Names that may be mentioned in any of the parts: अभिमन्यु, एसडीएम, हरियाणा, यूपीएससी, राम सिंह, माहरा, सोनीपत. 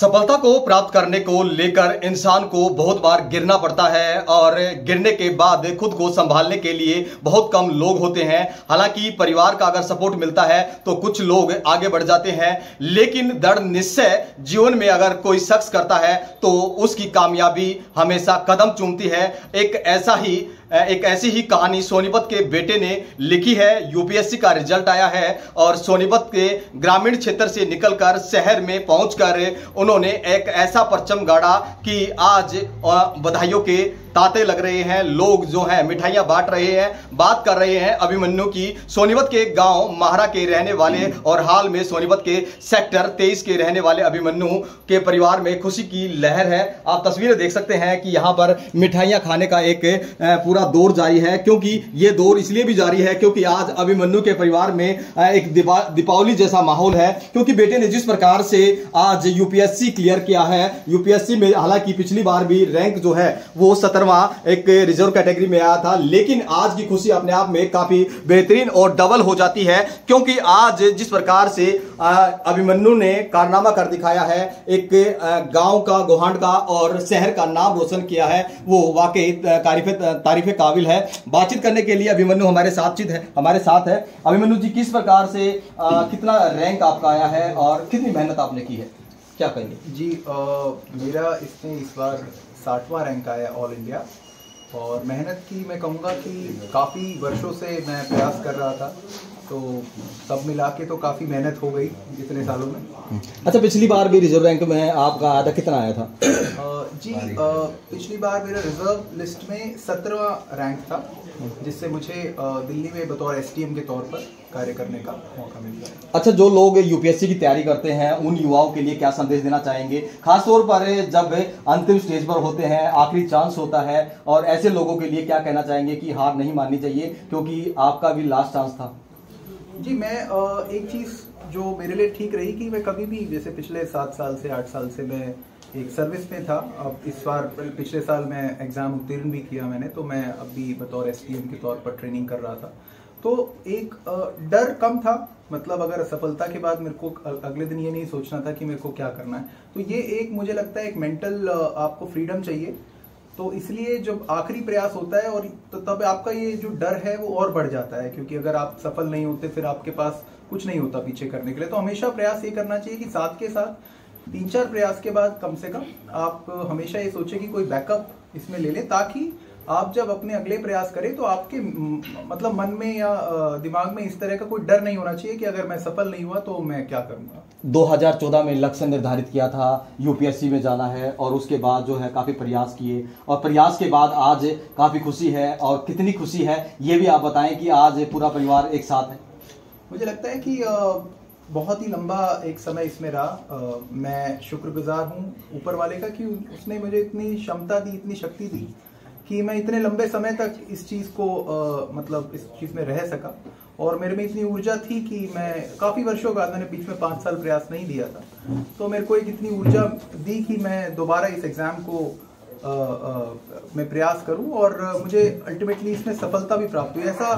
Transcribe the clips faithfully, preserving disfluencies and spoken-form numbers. सफलता को प्राप्त करने को लेकर इंसान को बहुत बार गिरना पड़ता है और गिरने के बाद खुद को संभालने के लिए बहुत कम लोग होते हैं। हालांकि परिवार का अगर सपोर्ट मिलता है तो कुछ लोग आगे बढ़ जाते हैं, लेकिन दृढ़ निश्चय जीवन में अगर कोई शख्स करता है तो उसकी कामयाबी हमेशा कदम चूमती है। एक ऐसा ही एक ऐसी ही कहानी सोनीपत के बेटे ने लिखी है। यूपीएससी का रिजल्ट आया है और सोनीपत के ग्रामीण क्षेत्र से निकलकर शहर में पहुंचकर उन्होंने एक ऐसा परचम गाड़ा कि आज बधाइयों के तांते लग रहे हैं। लोग जो हैं मिठाइयां बांट रहे हैं। बात कर रहे हैं अभिमन्यु की, सोनीपत के गांव माहरा के रहने वाले और हाल में सोनीपत के सेक्टर तेईस के रहने वाले अभिमन्यु के परिवार में खुशी की लहर है। आप तस्वीरें देख सकते हैं कि यहां पर मिठाइयां खाने का एक पूरा दौर जारी है, क्योंकि ये दौर इसलिए भी जारी है क्योंकि आज अभिमन्यु के परिवार में एक दीपावली जैसा माहौल है, क्योंकि बेटे ने जिस प्रकार से आज यूपीएससी क्लियर किया है। यूपीएससी में हालांकि पिछली बार भी रैंक जो है वो एक रिजर्व कैटेगरी में आया था, लेकिन आज की खुशी अपने आप में काफी बेहतरीन और डबल हो जाती है, क्योंकि आज जिस प्रकार से अभिमन्यु ने कारनामा कर दिखाया है, एक गांव का गोहांड का और शहर का नाम रोशन किया है, वो वाकई तारीफ तारीफ काबिल है। बातचीत करने के लिए अभिमन्यु हमारे साथ है हमारे साथ है अभिमन्यु जी, किस प्रकार से आ, कितना रैंक आपका आया है और कितनी मेहनत आपने की है, क्या कहेंगे जी? आ, मेरा इसमें इस बार साठवां रैंक आया ऑल इंडिया, और मेहनत की मैं कहूँगा कि काफ़ी वर्षों से मैं प्रयास कर रहा था, तो सब मिला के तो काफ़ी मेहनत हो गई इतने सालों में। अच्छा, पिछली बार भी रिजर्व रैंक में आपका आधा कितना आया था? आ, जी आ, पिछली बार मेरा रिजर्व लिस्ट में सत्रहवां रैंक था, जिससे मुझे दिल्ली में बतौर एसडीएम के तौर पर कार्य करने का मौका मिल गया। अच्छा, जो लोग यूपीएससी की तैयारी करते हैं उन युवाओं के लिए क्या संदेश देना चाहेंगे, खासतौर पर जब अंतिम स्टेज पर होते हैं, आखिरी चांस होता है, और ऐसे लोगों के लिए क्या कहना चाहेंगे कि हार नहीं माननी चाहिए क्योंकि आपका भी लास्ट चांस था? जी, मैं एक चीज़ जो मेरे लिए ठीक रही कि मैं कभी भी, जैसे पिछले सात साल से आठ साल से मैं एक सर्विस में था, अब इस बार पिछले साल मैं एग्ज़ाम उत्तीर्ण भी किया मैंने, तो मैं अभी बतौर एसडीएम के तौर पर ट्रेनिंग कर रहा था, तो एक डर कम था। मतलब अगर असफलता के बाद मेरे को अगले दिन ये नहीं सोचना था कि मेरे को क्या करना है, तो ये एक मुझे लगता है एक मेंटल आपको फ्रीडम चाहिए, तो इसलिए जब आखिरी प्रयास होता है और तो तब आपका ये जो डर है वो और बढ़ जाता है, क्योंकि अगर आप सफल नहीं होते फिर आपके पास कुछ नहीं होता पीछे करने के लिए। तो हमेशा प्रयास ये करना चाहिए कि साथ के साथ तीन चार प्रयास के बाद कम से कम आप हमेशा ये सोचें कि कोई बैकअप इसमें ले लें, ताकि आप जब अपने अगले प्रयास करें तो आपके मतलब मन में या दिमाग में इस तरह का कोई डर नहीं होना चाहिए कि अगर मैं सफल नहीं हुआ तो मैं क्या करूंगा। दो हज़ार चौदह में लक्ष्य निर्धारित किया था यूपीएससी में जाना है, और उसके बाद जो है काफ़ी प्रयास किए, और प्रयास के बाद आज काफ़ी खुशी है। और कितनी खुशी है ये भी आप बताएं कि आज पूरा परिवार एक साथ है। मुझे लगता है कि बहुत ही लंबा एक समय इसमें रहा, मैं शुक्रगुजार हूँ ऊपर वाले का कि उसने मुझे इतनी क्षमता दी, इतनी शक्ति दी कि मैं इतने लंबे समय तक इस चीज़ को आ, मतलब इस चीज़ में रह सका, और मेरे में इतनी ऊर्जा थी कि मैं काफ़ी वर्षों का, मैंने बीच में पाँच साल प्रयास नहीं दिया था, तो मेरे को एक इतनी ऊर्जा दी कि मैं दोबारा इस एग्ज़ाम को आ, आ, मैं प्रयास करूं, और मुझे अल्टीमेटली इसमें सफलता भी प्राप्त हुई। ऐसा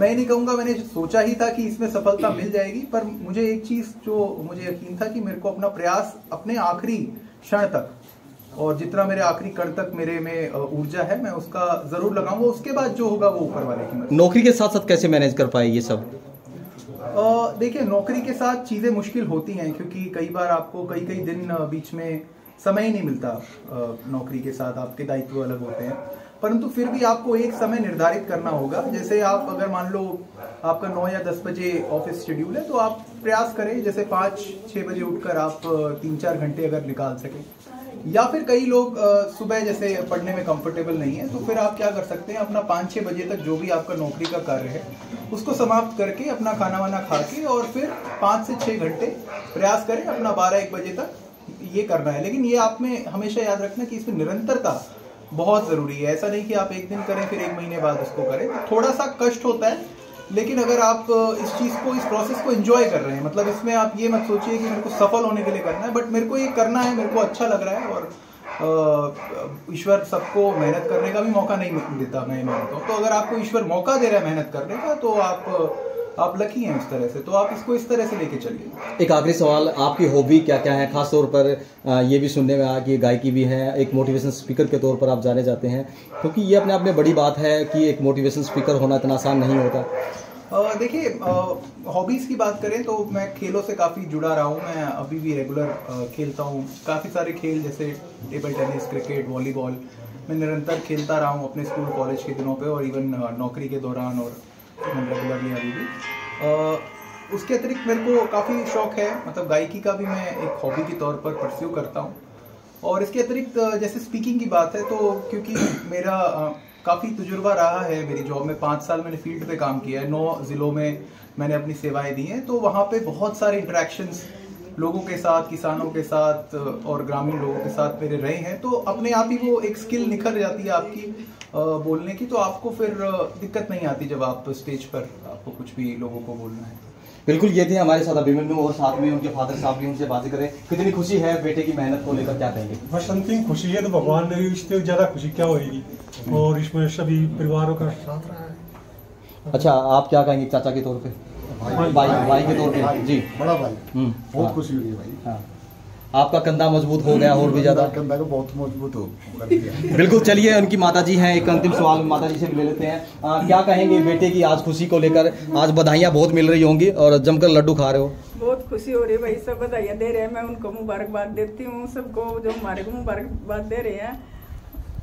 मैं नहीं कहूँगा मैंने सोचा ही था कि इसमें सफलता मिल जाएगी, पर मुझे एक चीज़ जो मुझे यकीन था कि मेरे को अपना प्रयास अपने आखिरी क्षण तक, और जितना मेरे आखिरी कण तक मेरे में ऊर्जा है मैं उसका जरूर लगाऊंगा, उसके बाद जो होगा वो ऊपर वाले की मर्जी। नौकरी के साथ साथ कैसे मैनेज कर पाए ये सब? देखिए, नौकरी के साथ चीज़ें मुश्किल होती हैं, क्योंकि कई बार आपको कई कई दिन बीच में समय ही नहीं मिलता, नौकरी के साथ आपके दायित्व अलग होते हैं, परंतु फिर भी आपको एक समय निर्धारित करना होगा। जैसे आप अगर मान लो आपका नौ या दस बजे ऑफिस शेड्यूल है, तो आप प्रयास करें जैसे पाँच छः बजे उठकर आप तीन चार घंटे अगर निकाल सकें, या फिर कई लोग सुबह जैसे पढ़ने में कंफर्टेबल नहीं है, तो फिर आप क्या कर सकते हैं, अपना पाँच छः बजे तक जो भी आपका नौकरी का कार्य है उसको समाप्त करके अपना खाना वाना खा के, और फिर पाँच से छः घंटे प्रयास करें अपना बारह एक बजे तक ये करना है। लेकिन ये आप में हमेशा याद रखना कि इसमें निरंतरता बहुत ज़रूरी है, ऐसा नहीं कि आप एक दिन करें फिर एक महीने बाद उसको करें, थोड़ा सा कष्ट होता है, लेकिन अगर आप इस चीज़ को, इस प्रोसेस को एंजॉय कर रहे हैं, मतलब इसमें आप ये मत सोचिए कि मेरे को सफल होने के लिए करना है, बट मेरे को ये करना है, मेरे को अच्छा लग रहा है, और ईश्वर सबको मेहनत करने का भी मौका नहीं देता, मैं मानता हूँ, तो अगर आपको ईश्वर मौका दे रहा है मेहनत करने का तो आप आप लकी हैं इस तरह से, तो आप इसको इस तरह से लेके चलिए। एक आखिरी सवाल, आपकी हॉबी क्या क्या है? खास तौर पर ये भी सुनने में आया कि गायकी भी है, एक मोटिवेशन स्पीकर के तौर पर आप जाने जाते हैं, क्योंकि ये अपने आप में बड़ी बात है कि एक मोटिवेशन स्पीकर होना इतना आसान नहीं होता। देखिए, हॉबीज़ की बात करें तो मैं खेलों से काफ़ी जुड़ा रहा हूँ, मैं अभी भी रेगुलर खेलता हूँ काफ़ी सारे खेल, जैसे टेबल टेनिस, क्रिकेट, वॉलीबॉल, मैं निरंतर खेलता रहा हूँ अपने स्कूल कॉलेज के दिनों पे और इवन नौकरी के दौरान और रेगुलरली अभी भी। आ, उसके अतिरिक्त मेरे को काफ़ी शौक है, मतलब गायकी का भी मैं एक हॉबी के तौर पर परस्यू करता हूँ। और इसके अतिरिक्त जैसे स्पीकिंग की बात है तो क्योंकि मेरा काफ़ी तजुर्बा रहा है मेरी जॉब में, पाँच साल मैंने फील्ड पे काम किया है, नौ ज़िलों में मैंने अपनी सेवाएं दी हैं, तो वहाँ पे बहुत सारे इंटरेक्शंस लोगों के साथ, किसानों के साथ और ग्रामीण लोगों के साथ मेरे रहे हैं, तो अपने आप ही वो एक स्किल निखर जाती है आपकी बोलने की, तो आपको फिर दिक्कत नहीं आती जब आप स्टेज पर आपको कुछ भी लोगों को बोलना है। बिल्कुल, ये थे हमारे साथ अभिमन्यु और साथ में उनके फादर साहब भी, उनसे बातें करें। कितनी खुशी है बेटे की मेहनत को लेकर, क्या कहेंगे? बस समथिंग खुशी है, तो भगवान ने इससे ज़्यादा खुशी क्या होगी, और इसमें सभी परिवारों का साथ रहा है। अच्छा, आप क्या कहेंगे चाचा के तौर पे, भाई भाई के तौर पे? जी, बड़ा भाई, बहुत खुशी हुई है भाई। आपका कंधा मजबूत हो गया और भी ज्यादा? कंधा को बहुत मजबूत हो गया। बिल्कुल, चलिए उनकी माताजी हैं, एक अंतिम सवाल माताजी से ले लेते हैं। आ, क्या कहेंगे बेटे की आज खुशी को लेकर? आज बधाइयाँ बहुत मिल रही होंगी और जमकर लड्डू खा रहे हो। बहुत खुशी हो रही है भाई, सब बधाइयाँ दे रहे हैं, मैं उनको मुबारकबाद देती हूँ, सबको जो हमारे को मुबारकबाद दे रहे हैं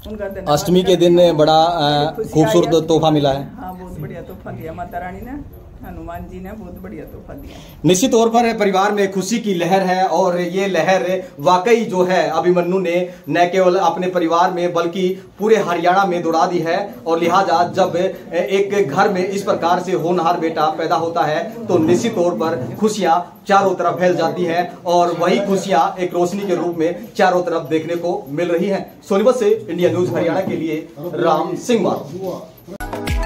उनका धन्यवाद। अष्टमी के दिन बड़ा खूबसूरत तोहफा मिला है। हाँ, बहुत बढ़िया तोहफा दिया माता रानी ने, हनुमान जी ने बहुत बढ़िया तोहफा दिया। निश्चित तौर पर परिवार में खुशी की लहर है और ये लहर वाकई जो है अभिमन्यु ने न केवल अपने परिवार में बल्कि पूरे हरियाणा में दौड़ा दी है। और लिहाजा जब एक घर में इस प्रकार से होनहार बेटा पैदा होता है तो निश्चित तौर पर खुशियां चारों तरफ फैल जाती है और वही खुशियां एक रोशनी के रूप में चारों तरफ देखने को मिल रही है। सोनीपत से इंडिया न्यूज हरियाणा के लिए राम सिंह।